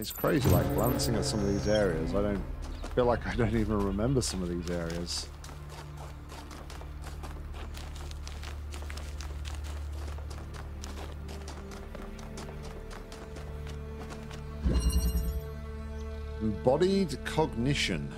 It's crazy, like, glancing at some of these areas. I feel like I don't even remember some of these areas. Embodied cognition.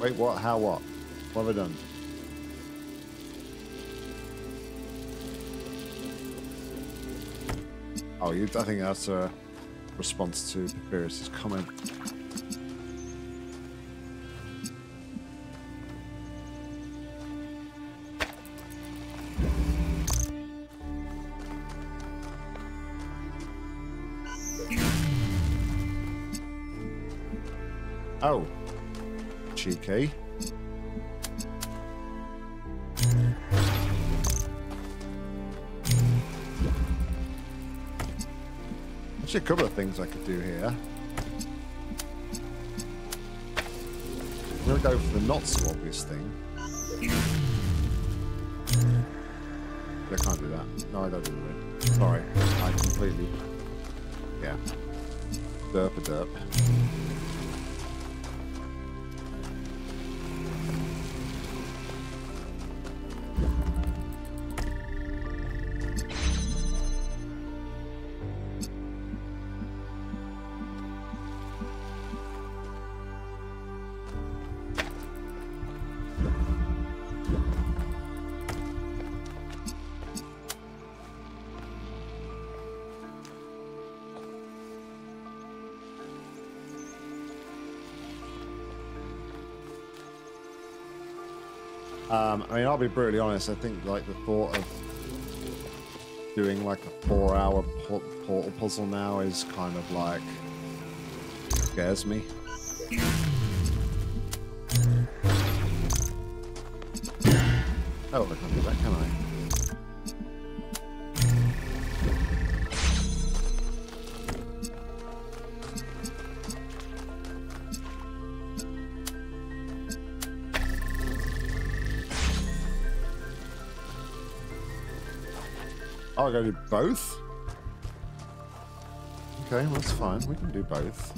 Wait, what? How? What? What have I done? Oh, you, I think that's a response to Papyrus's comment. Oh, cheeky. There's a couple of things I could do here. I'm gonna go for the not so obvious thing. But I can't do that. No, I don't do it. Sorry, I completely. Yeah. Derp a derp. I mean, I'll be brutally honest, I think, like, the thought of doing, like, a 4-hour portal puzzle now is kind of, like, scares me. Oh, I can't do that, can I? Oh, I gotta do both? Okay, well, that's fine. We can do both.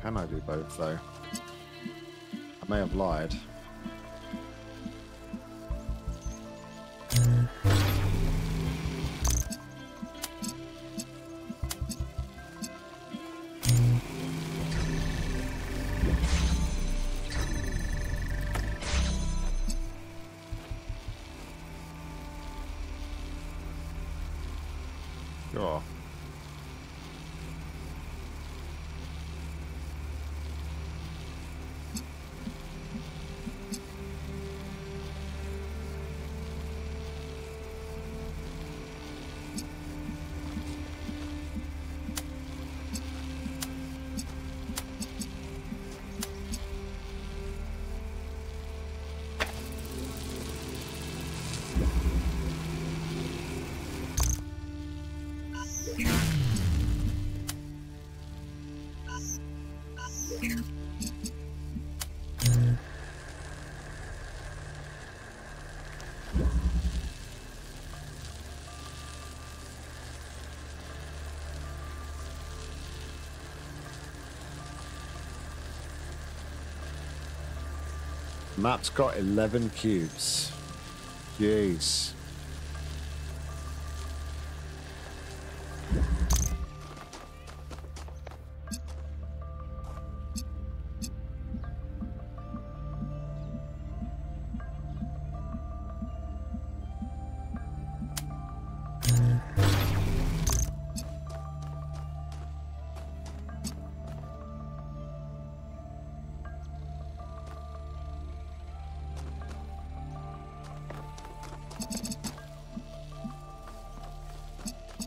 Can I do both, though? I may have lied. Sure. Map's got 11 cubes. Jeez.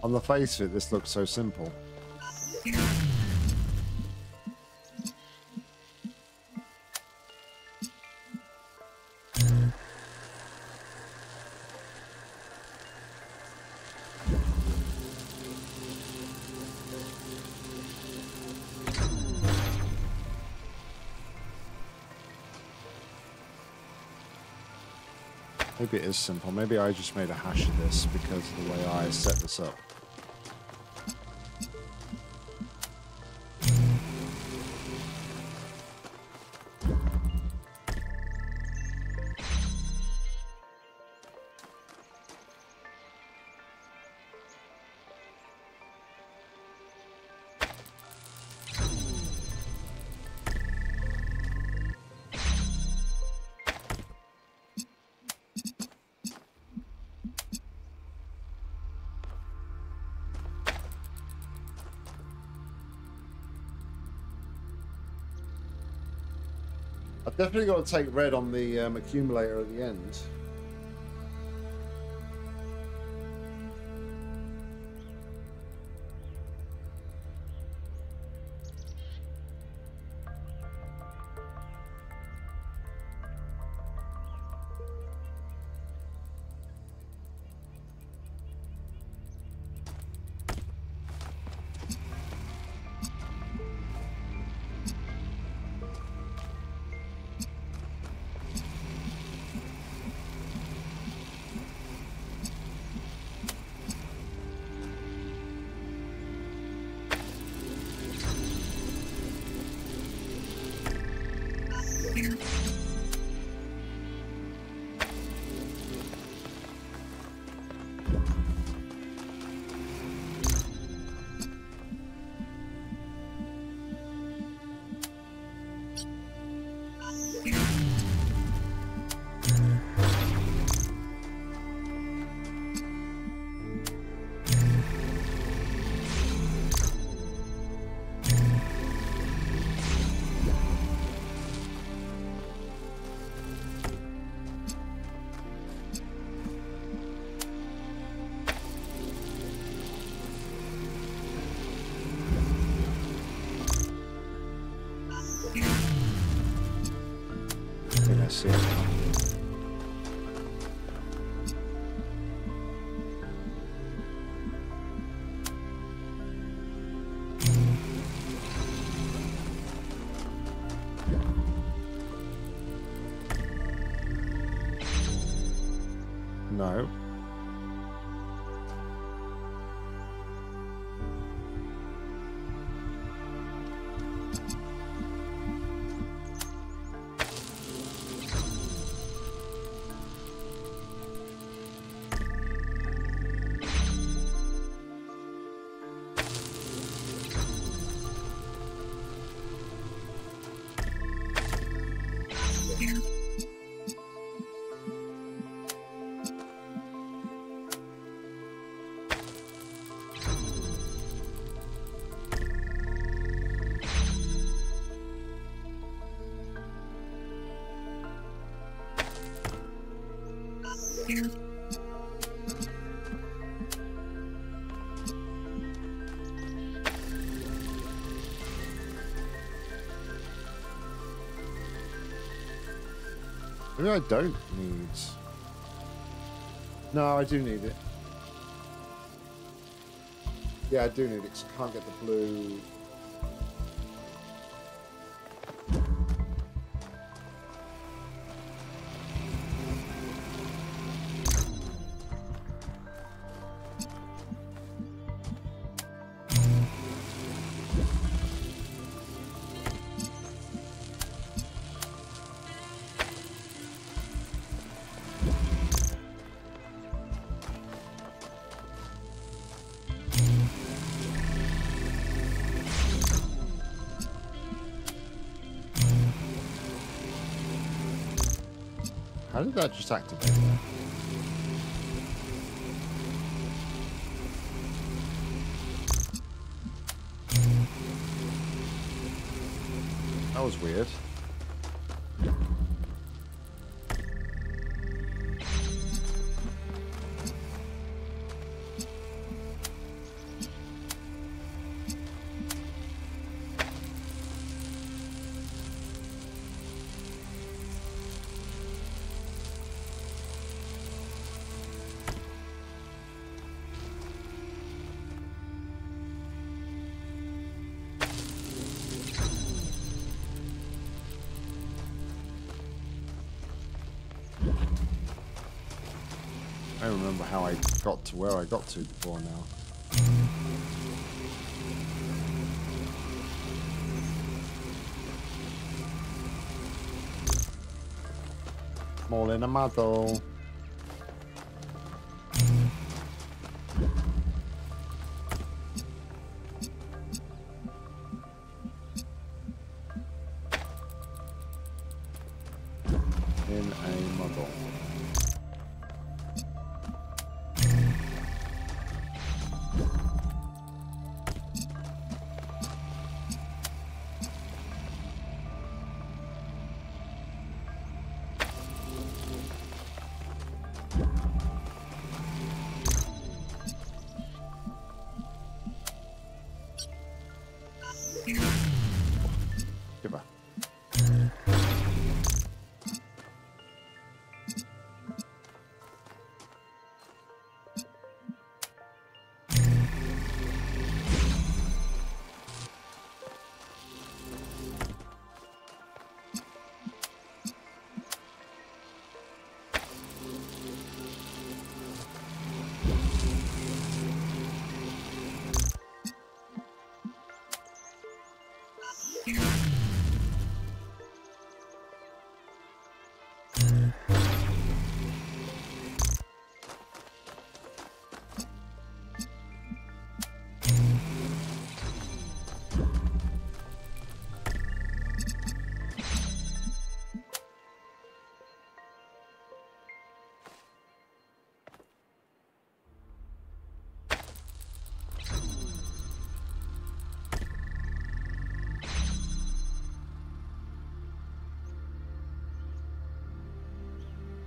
On the face of it, this looks so simple. Maybe it is simple. Maybe I just made a hash of this because of the way I set this up. Definitely got to take red on the accumulator at the end. No. Maybe I don't need... No, I do need it. Yeah, I do need it because I can't get the blue... How did that just activate? That was weird. I don't remember how I got to where I got to before now. Mole in a model.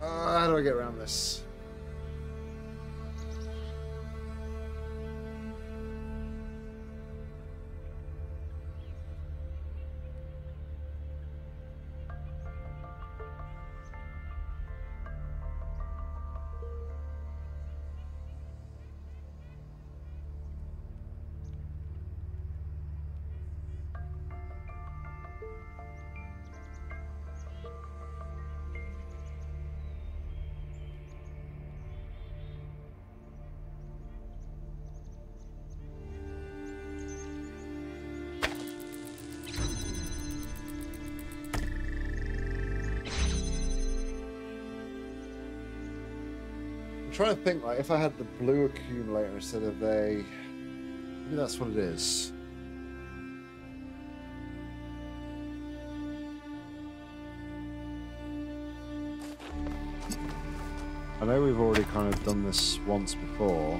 How do I get around this? I'm trying to think, like, if I had the blue accumulator instead of a... Maybe that's what it is. I know we've already kind of done this once before.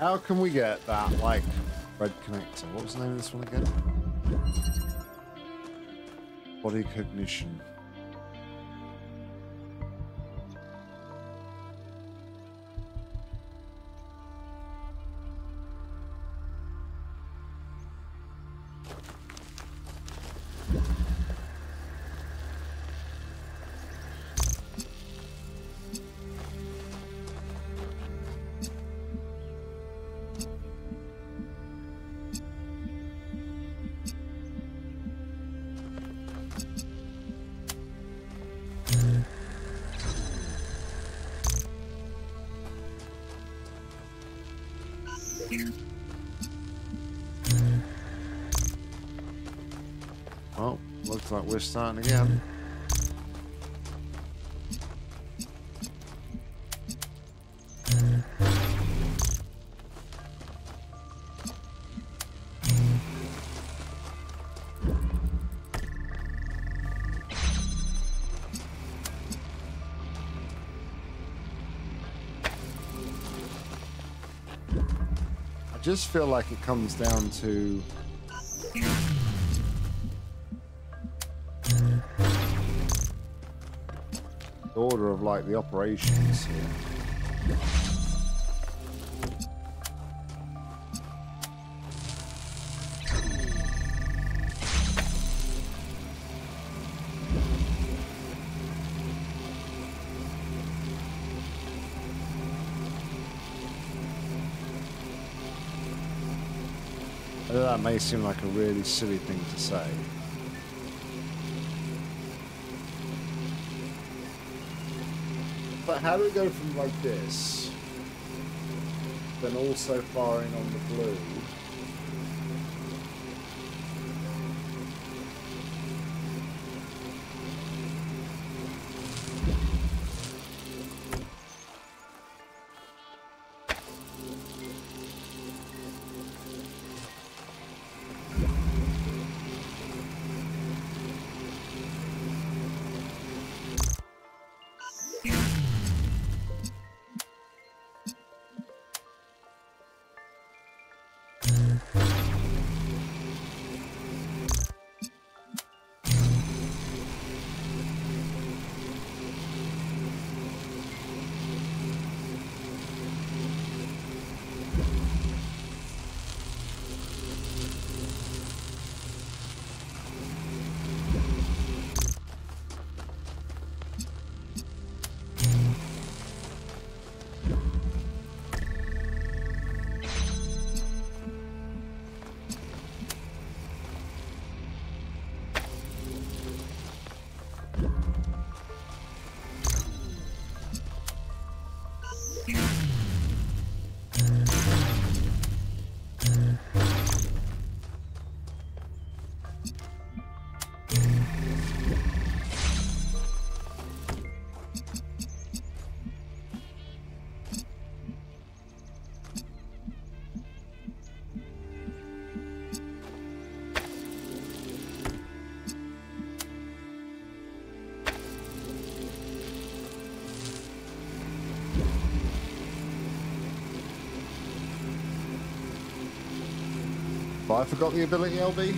How can we get that, like, red connector? What was the name of this one again? Body cognition. Well, looks like we're starting again. I just feel like it comes down to the order of, like, the operations here. That may seem like a really silly thing to say. But how do we go from like this, then also firing on the blue? I forgot the ability, LB.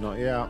Not yet.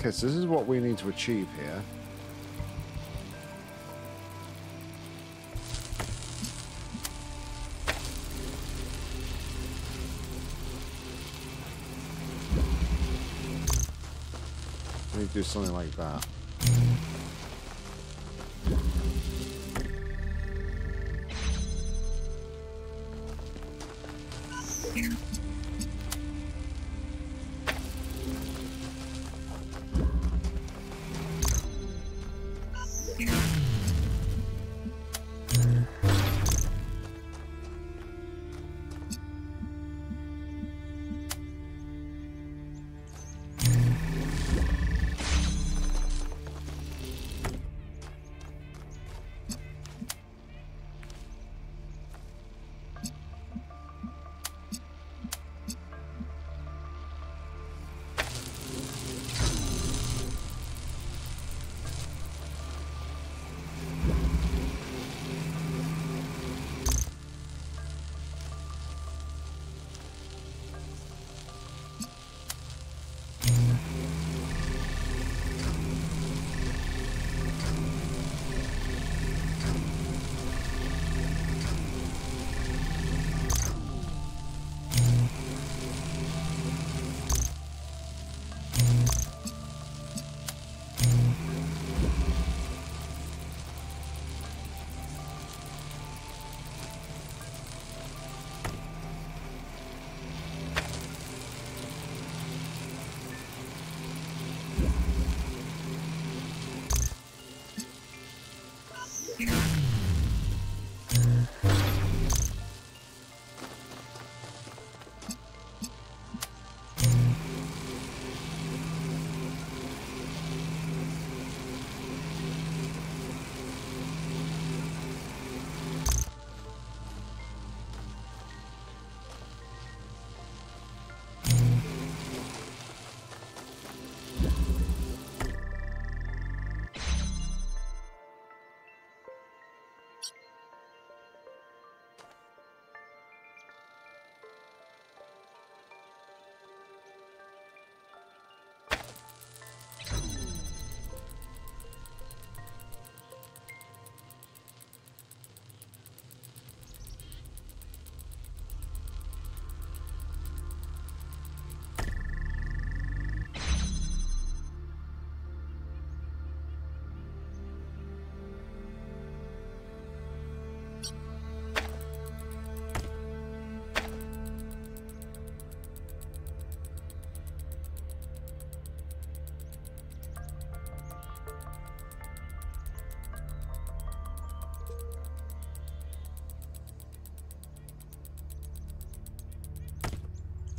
Okay, so this is what we need to achieve here. We need to do something like that.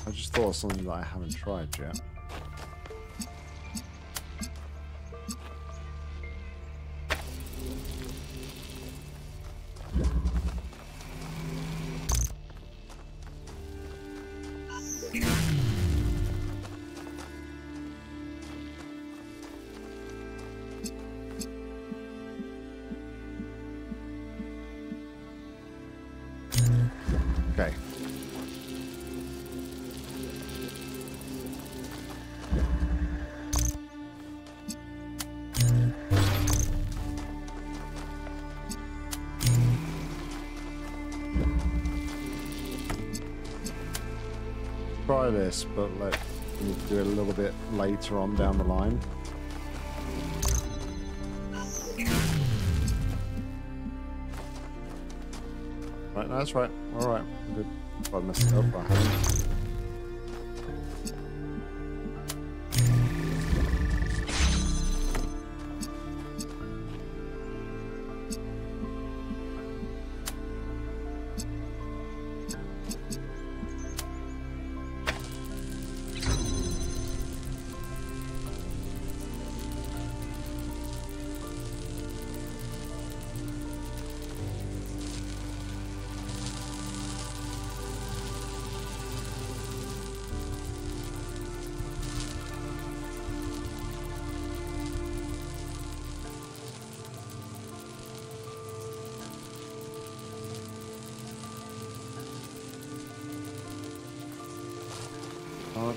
I just thought of something that I haven't tried yet. This, but like, we'll do it a little bit later on down the line. Right, no, that's right. All right. I'm good. If I messed it up, I haven't.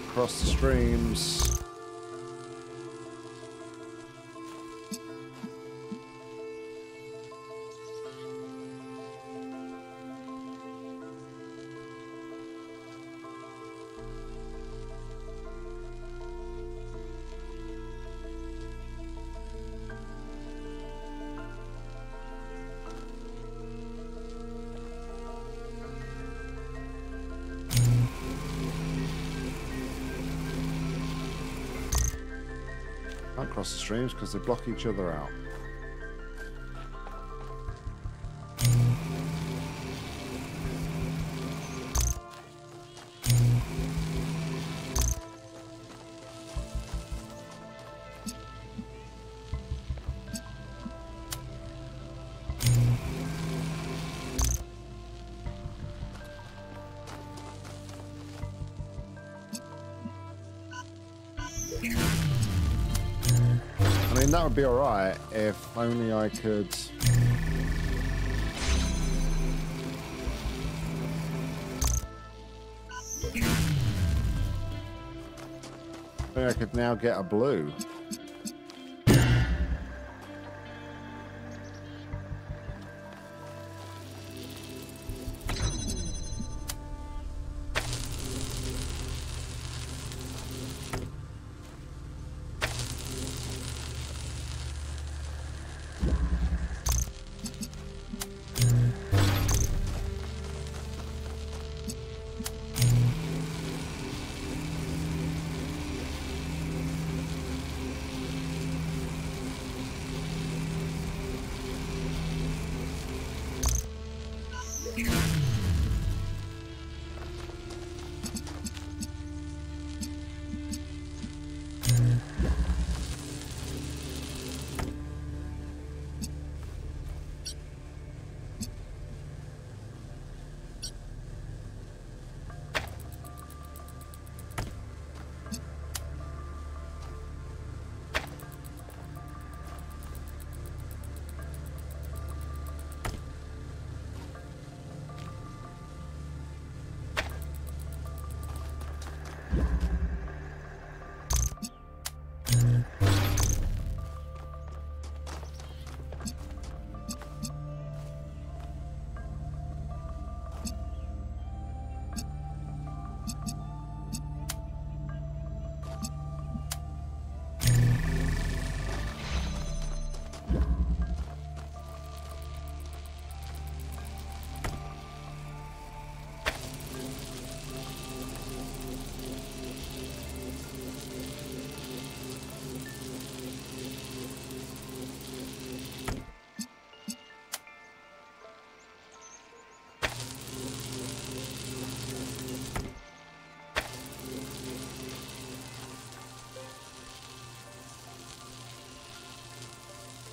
Across the streams. Across the streams because they block each other out. That would be alright if only I could now get a blue.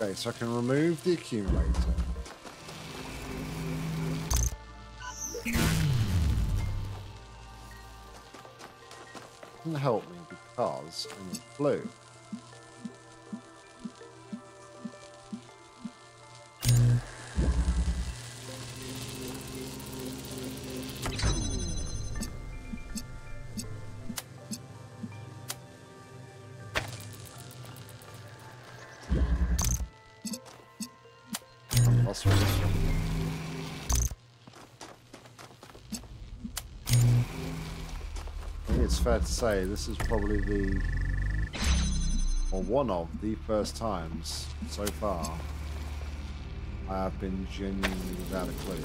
Okay, so I can remove the accumulator. It doesn't help me because I'm blue. To say this is probably the or one of the first times so far I have been genuinely without a clue.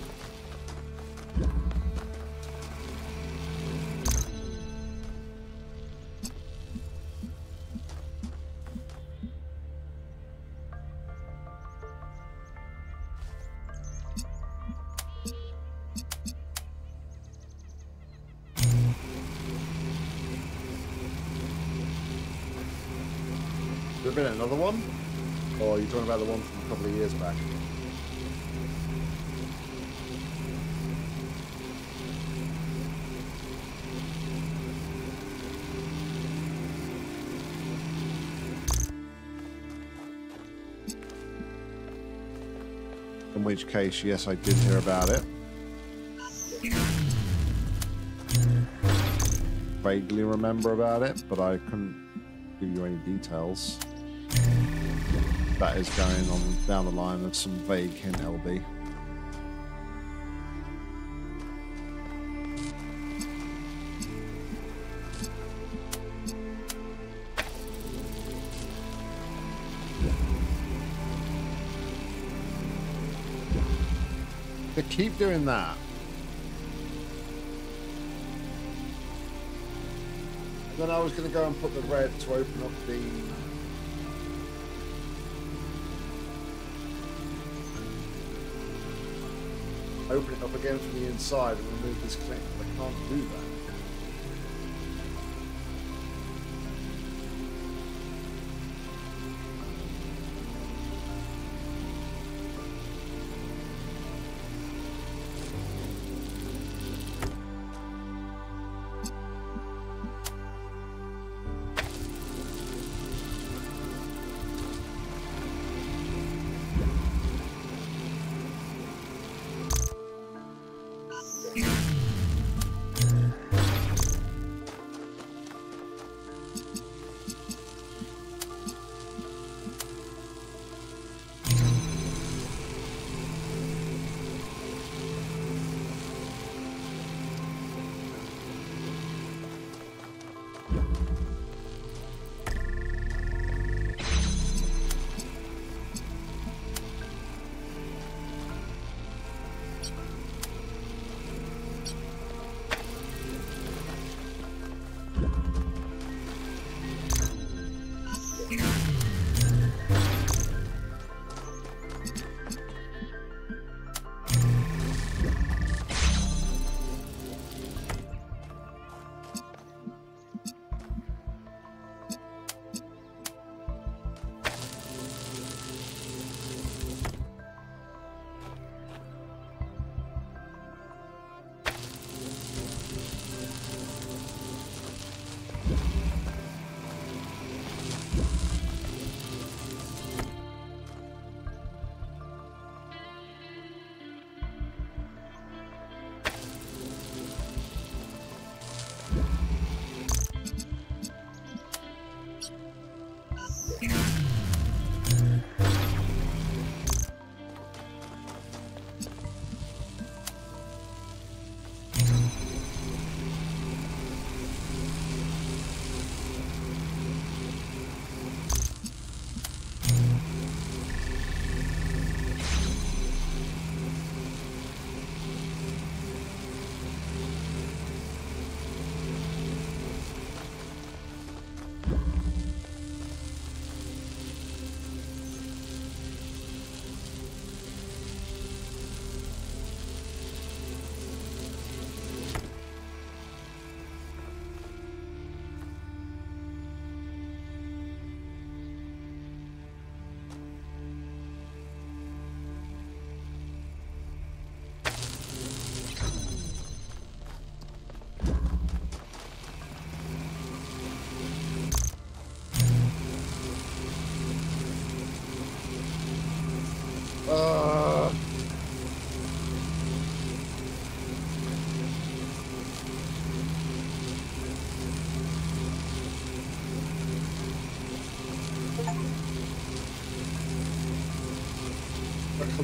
Been another one? Or are you talking about the one from a couple of years back? In which case, yes, I did hear about it. Vaguely remember about it, but I couldn't give you any details. That is going on down the line of some vague hint, LB. They keep doing that. Then I was going to go and put the red to open up the... open it up again from the inside and remove this clip. I can't do that.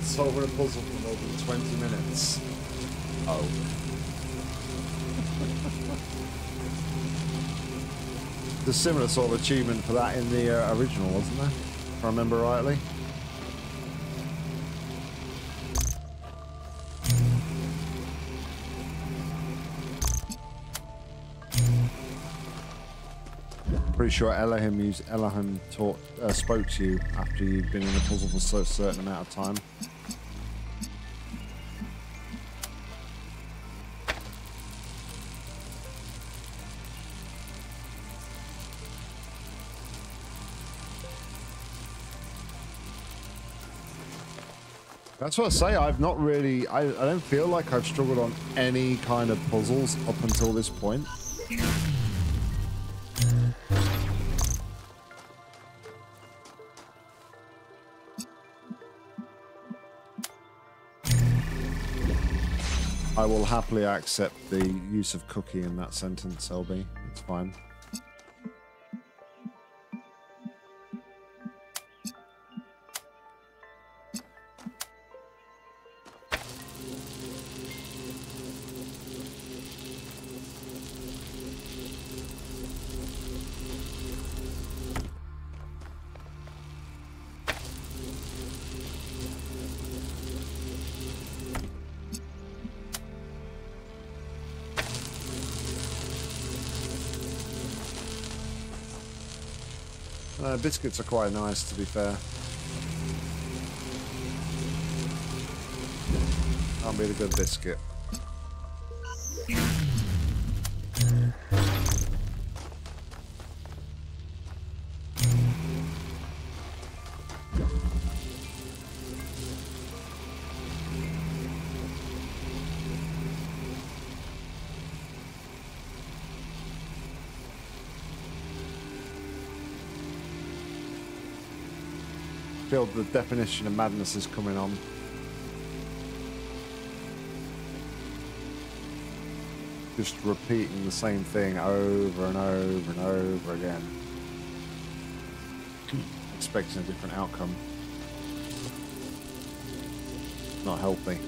Solving a puzzle for more than 20 minutes. Oh. There's a similar sort of achievement for that in the original, wasn't there? If I remember rightly. Pretty sure Elohim spoke to you after you've been in the puzzle for a certain amount of time. That's what I say, I've not really, I don't feel like I've struggled on any kind of puzzles up until this point. I will happily accept the use of cookie in that sentence, LB. It's fine. Biscuits are quite nice, to be fair. That'll be the good biscuit. The definition of madness is coming on. Just repeating the same thing over and over and over again. Expecting a different outcome. Not healthy.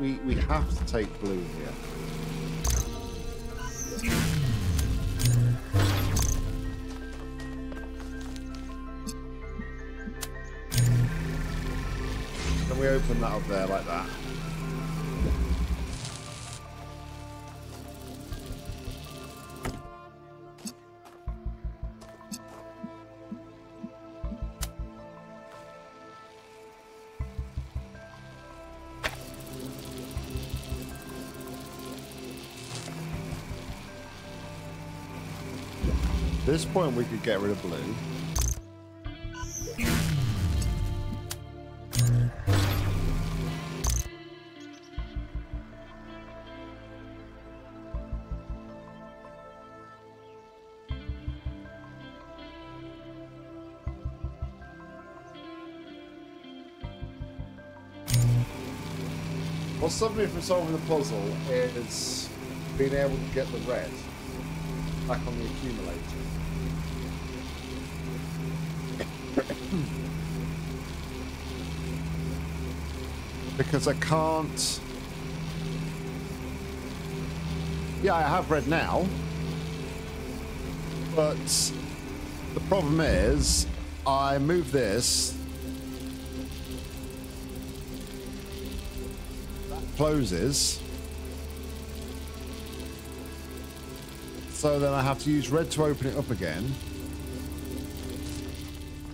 We have to take blue here. Can we open that up there like that? At this point, we could get rid of blue. What stopped me from solving the puzzle is being able to get the red back on the accumulator. Because I can't... Yeah, I have red now. But the problem is, I move this, that closes, so then I have to use red to open it up again.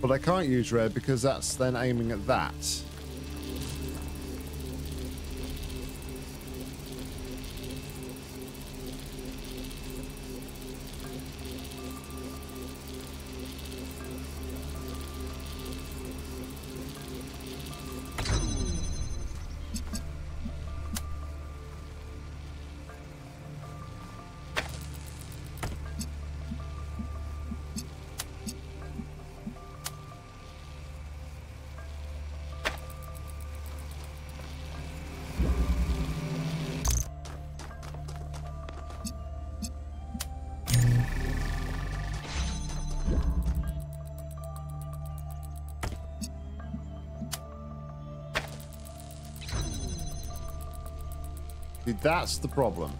But I can't use red because that's then aiming at that. That's the problem.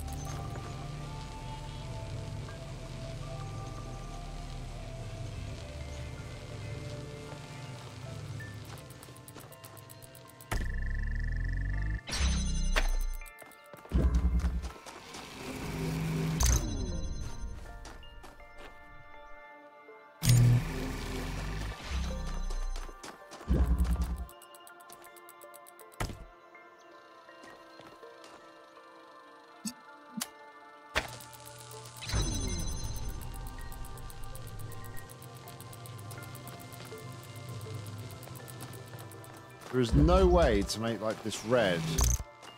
There is no way to make, like, this red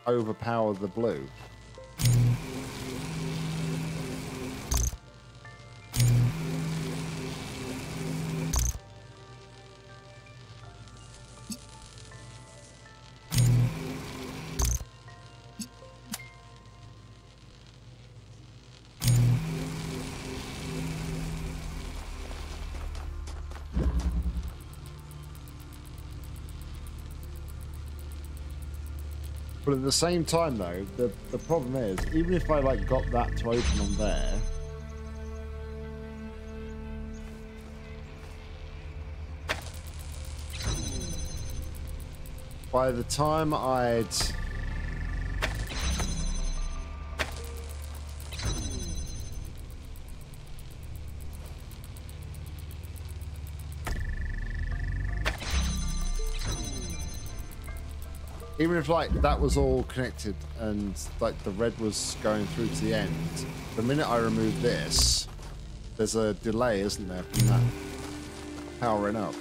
overpower the blue. But at the same time, though, the problem is, even if I, like, got that to open on there, by the time I'd... Even if, like, that was all connected and, like, the red was going through to the end, the minute I remove this, there's a delay, isn't there, from that powering up.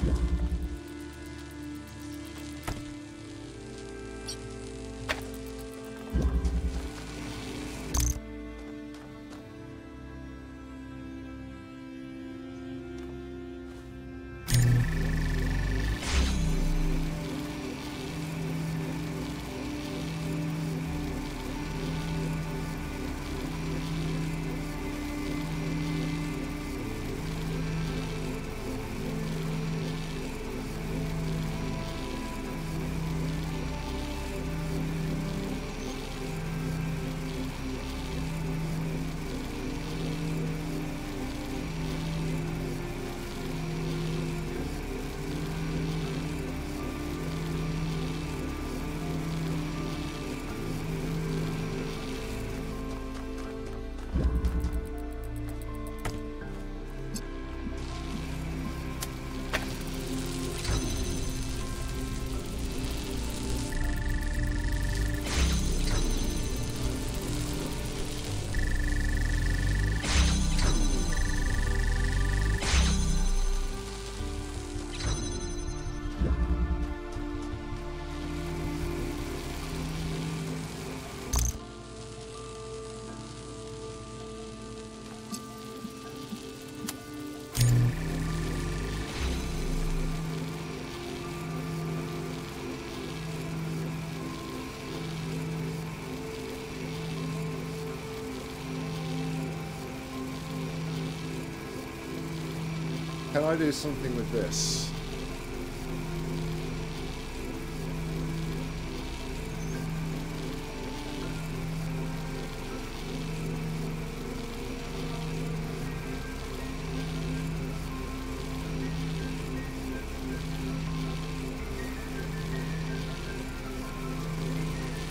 Can I do something with this?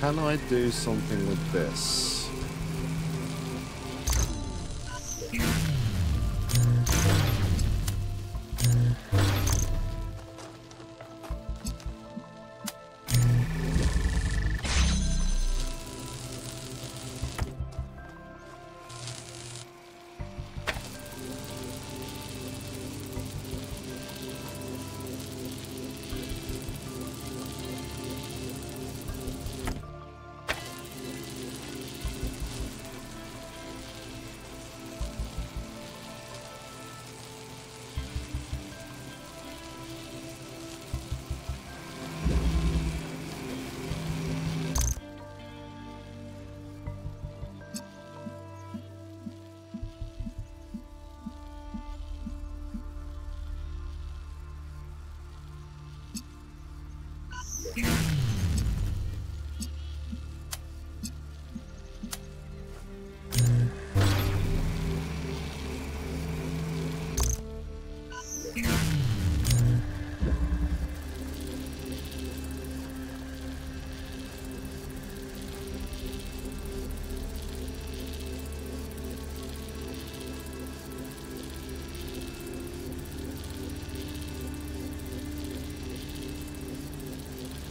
Can I do something with this?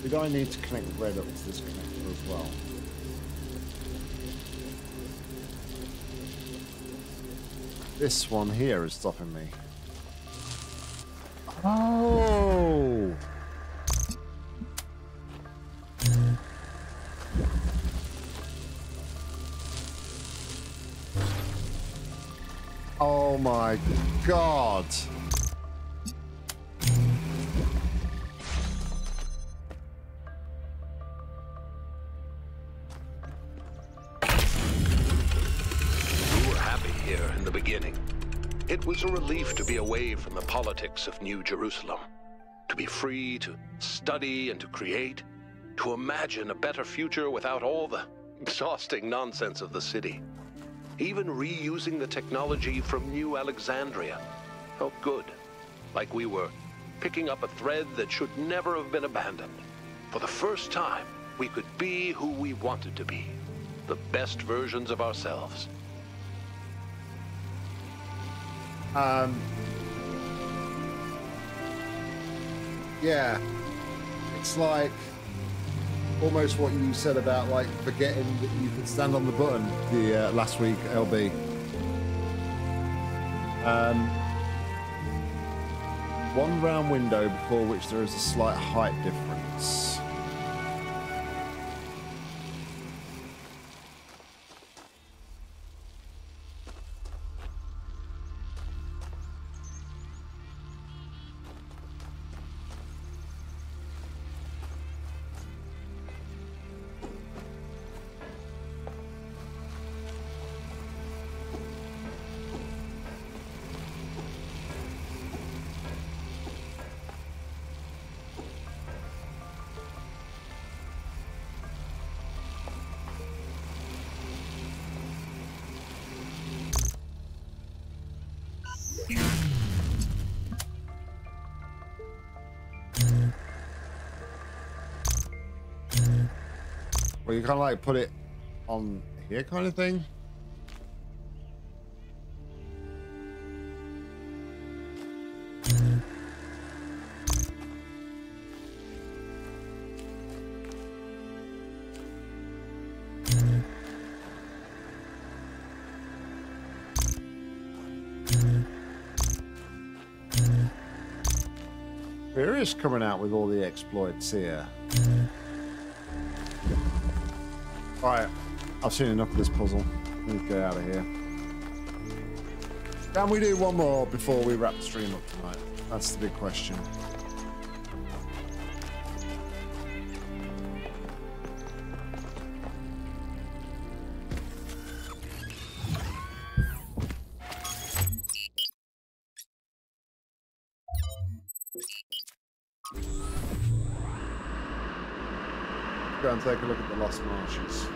Did I need to connect red up to this connector as well? This one here is stopping me. Oh! Oh my God! It was a relief to be away from the politics of New Jerusalem, to be free to study and to create, to imagine a better future without all the exhausting nonsense of the city. Even reusing the technology from New Alexandria felt good, like we were picking up a thread that should never have been abandoned. For the first time, we could be who we wanted to be, the best versions of ourselves. Yeah, it's like almost what you said about like forgetting that you could stand on the button the last week, LB. One round window before which there is a slight height difference. Well, you kind of like put it on here kind of thing. We're just coming out with all the exploits here. Alright, I've seen enough of this puzzle. Let's get out of here. Can we do one more before we wrap the stream up tonight? That's the big question. Go and take a look at the Lost Marshes.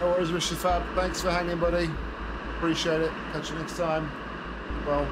No worries, Mr. Fab. Thanks for hanging, buddy. Appreciate it. Catch you next time. Well.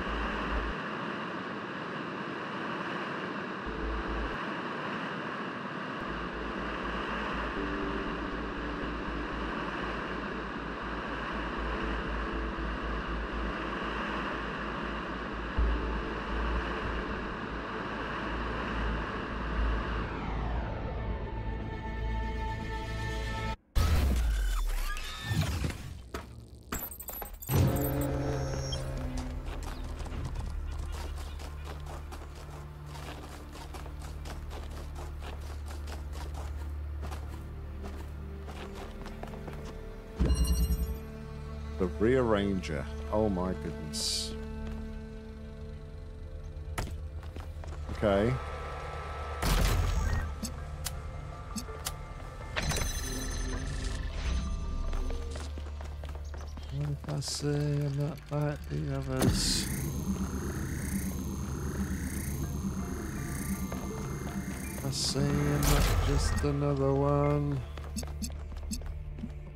The rearranger. Oh my goodness. Okay. What if I say I'm not like the others? I say I'm not just another one.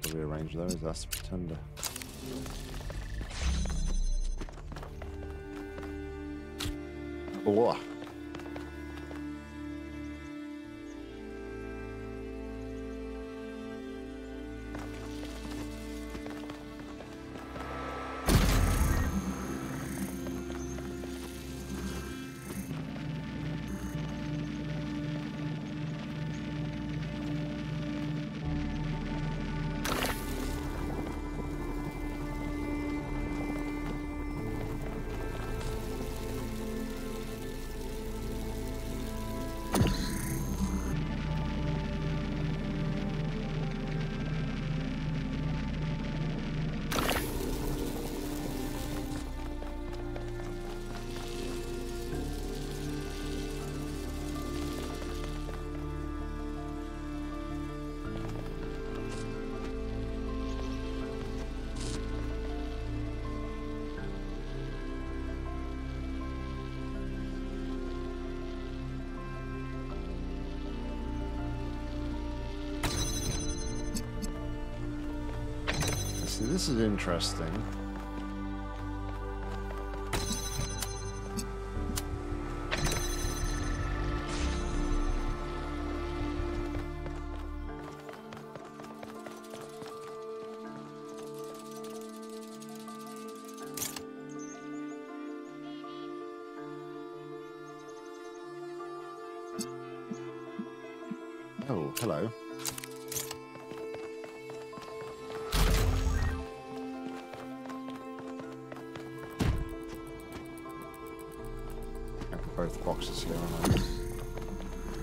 The rearranger though is that's the pretender. Oh. This is interesting. Oh, hello. Boxes here and there.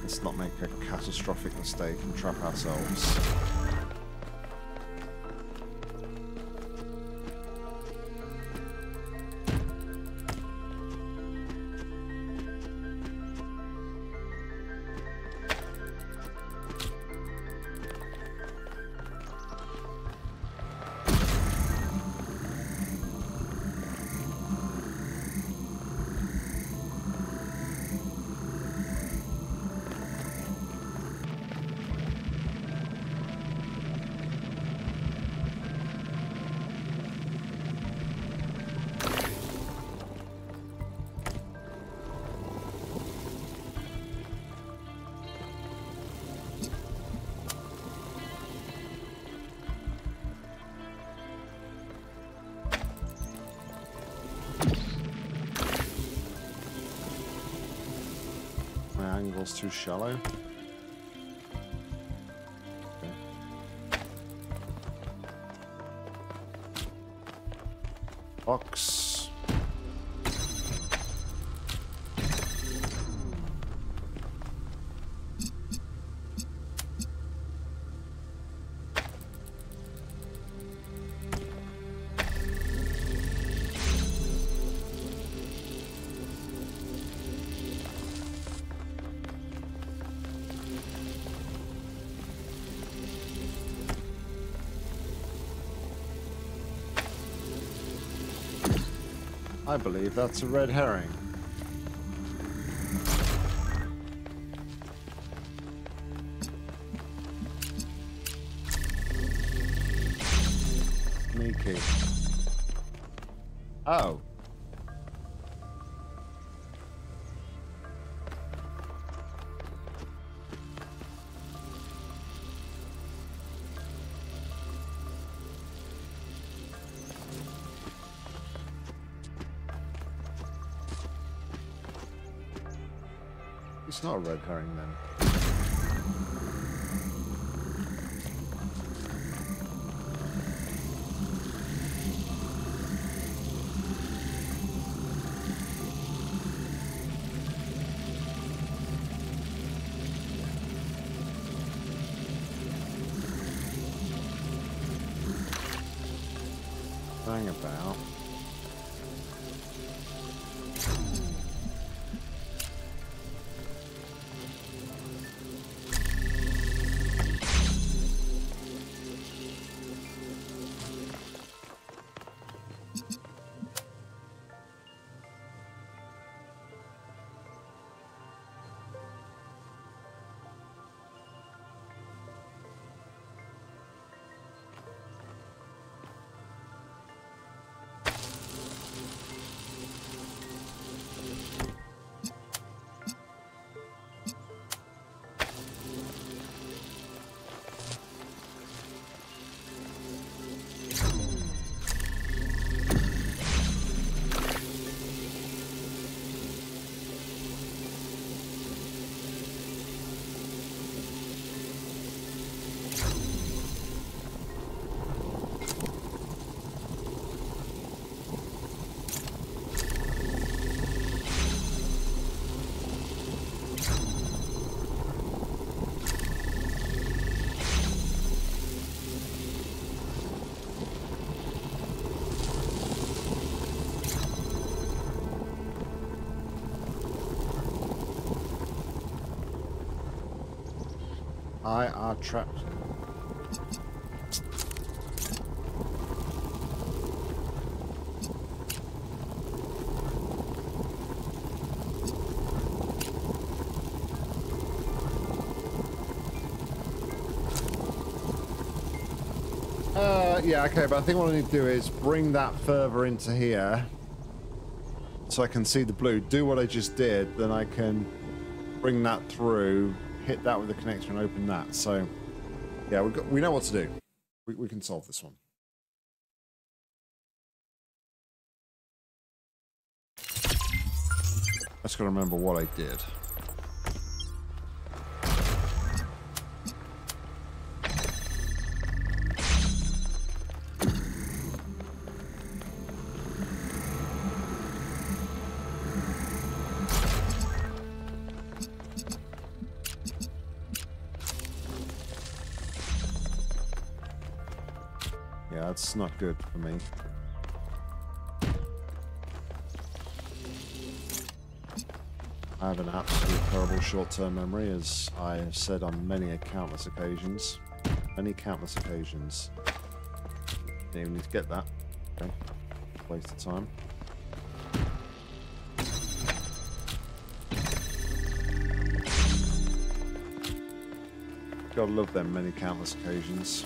Let's not make a catastrophic mistake and trap ourselves. Angle's too shallow. Okay. Box. I believe that's a red herring. Sneaky. Oh. It's not a red herring then. thing about. I are trapped. Yeah, okay, but I think what I need to do is bring that further into here so I can see the blue. Do what I just did, then I can bring that through. Hit that with the connector and open that. So, yeah, we know what to do. We can solve this one. I just got to remember what I did. That's not good for me. I have an absolute terrible short-term memory, as I have said on many countless occasions. Didn't even need to get that. Okay, waste of time. Gotta love them many countless occasions.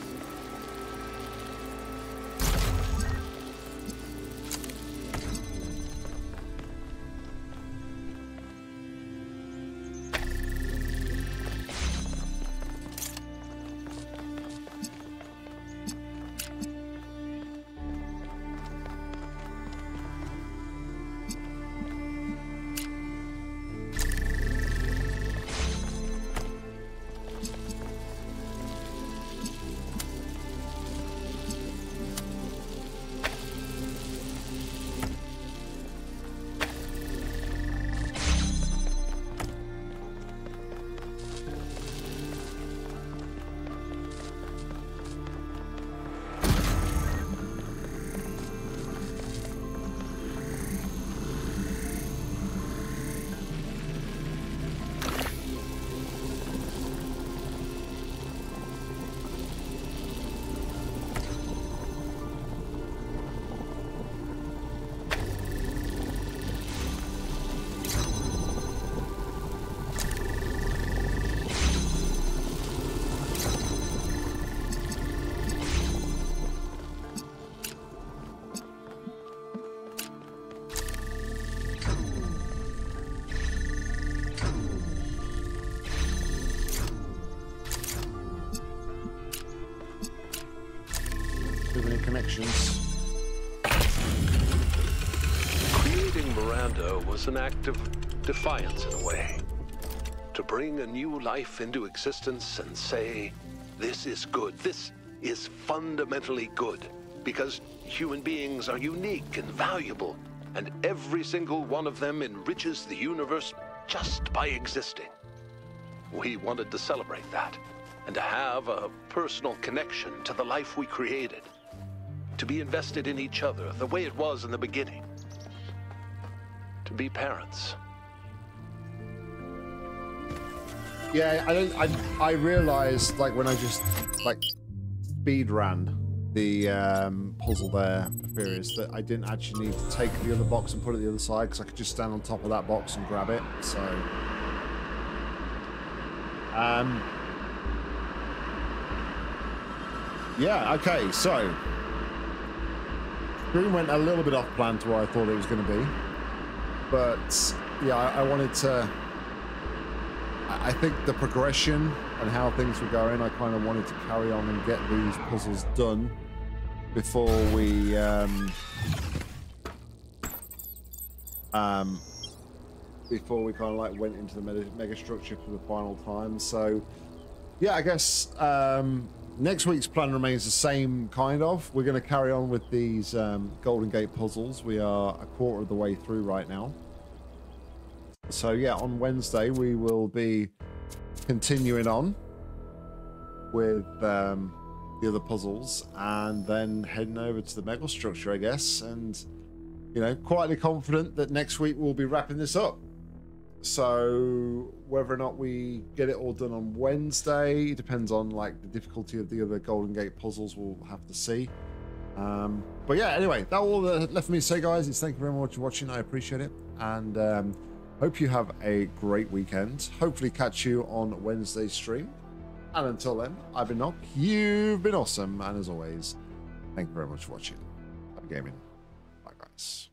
Creating Miranda was an act of defiance in a way. To bring a new life into existence and say, this is good, this is fundamentally good, because human beings are unique and valuable, and every single one of them enriches the universe just by existing. We wanted to celebrate that, and to have a personal connection to the life we created. to be invested in each other the way it was in the beginning, to be parents. Yeah, I realized, like, when I just, like, speed ran the puzzle there, Furious, that I didn't actually need to take the other box and put it the other side, because I could just stand on top of that box and grab it, so... yeah, okay, so... Green went a little bit off plan to where I thought it was going to be, but, yeah, I wanted to... I think the progression and how things were going, I kind of wanted to carry on and get these puzzles done before we kind of like went into the mega structure for the final time. So yeah, I guess next week's plan remains the same. Kind of, we're going to carry on with these Golden Gate puzzles. We are a quarter of the way through right now. So yeah, on Wednesday we will be continuing on with the other puzzles, and then heading over to the Mega Structure, I guess. And you know, quietly confident that next week we'll be wrapping this up. So whether or not we get it all done on Wednesday depends on like the difficulty of the other Golden Gate puzzles. We'll have to see. But yeah, anyway, that all that left for me to say, guys, is thank you very much for watching. I appreciate it, and hope you have a great weekend. Hopefully catch you on Wednesday's stream. And until then, I've been Nock, you've been awesome, and as always, thank you very much for watching. Happy gaming. Bye, guys.